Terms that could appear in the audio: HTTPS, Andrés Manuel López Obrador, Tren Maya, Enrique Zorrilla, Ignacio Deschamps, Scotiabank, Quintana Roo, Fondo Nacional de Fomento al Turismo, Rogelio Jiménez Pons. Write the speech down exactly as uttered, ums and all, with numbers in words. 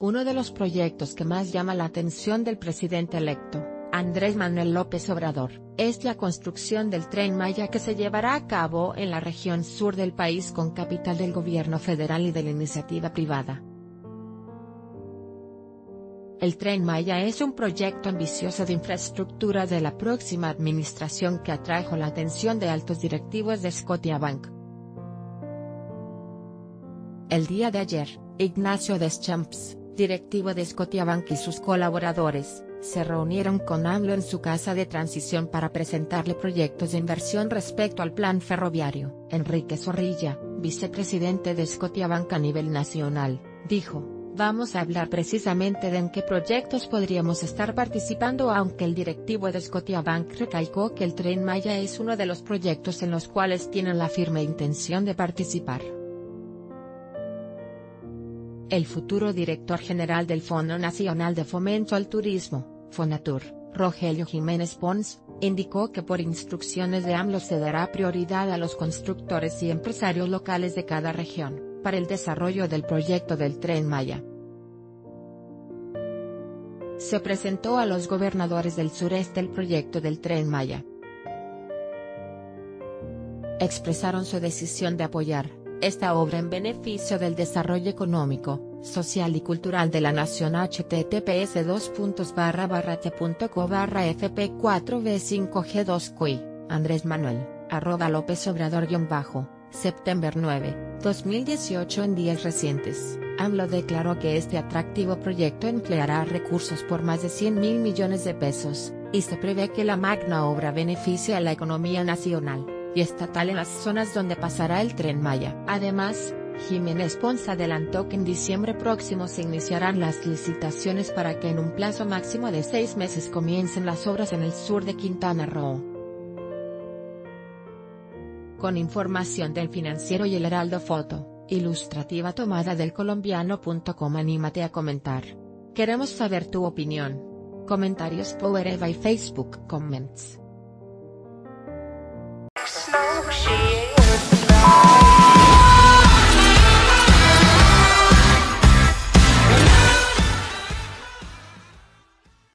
Uno de los proyectos que más llama la atención del presidente electo, Andrés Manuel López Obrador, es la construcción del Tren Maya que se llevará a cabo en la región sur del país con capital del gobierno federal y de la iniciativa privada. El Tren Maya es un proyecto ambicioso de infraestructura de la próxima administración que atrajo la atención de altos directivos de Scotiabank. El día de ayer, Ignacio Deschamps, directivo de Scotiabank, y sus colaboradores, se reunieron con AMLO en su casa de transición para presentarle proyectos de inversión respecto al plan ferroviario. Enrique Zorrilla, vicepresidente de Scotiabank a nivel nacional, dijo: "Vamos a hablar precisamente de en qué proyectos podríamos estar participando", aunque el directivo de Scotiabank recalcó que el Tren Maya es uno de los proyectos en los cuales tienen la firme intención de participar. El futuro director general del Fondo Nacional de Fomento al Turismo, Fonatur, Rogelio Jiménez Pons, indicó que por instrucciones de AMLO se dará prioridad a los constructores y empresarios locales de cada región, para el desarrollo del proyecto del Tren Maya. Se presentó a los gobernadores del sureste el proyecto del Tren Maya. Expresaron su decisión de apoyar esta obra en beneficio del desarrollo económico, social y cultural de la nación. H T T P S dos puntos barra barra t punto co barra f p cuatro b cinco g dos q i, Andrés Manuel, arroba López Obrador guión bajo, septiembre nueve, dos mil dieciocho. En días recientes, AMLO declaró que este atractivo proyecto empleará recursos por más de cien mil millones de pesos, y se prevé que la magna obra beneficie a la economía nacional y estatal en las zonas donde pasará el Tren Maya. Además, Jiménez Pons adelantó que en diciembre próximo se iniciarán las licitaciones para que en un plazo máximo de seis meses comiencen las obras en el sur de Quintana Roo. Con información del Financiero y el Heraldo. Foto, ilustrativa tomada del colombiano punto com. Anímate a comentar. Queremos saber tu opinión. Comentarios Powered by Facebook Comments. She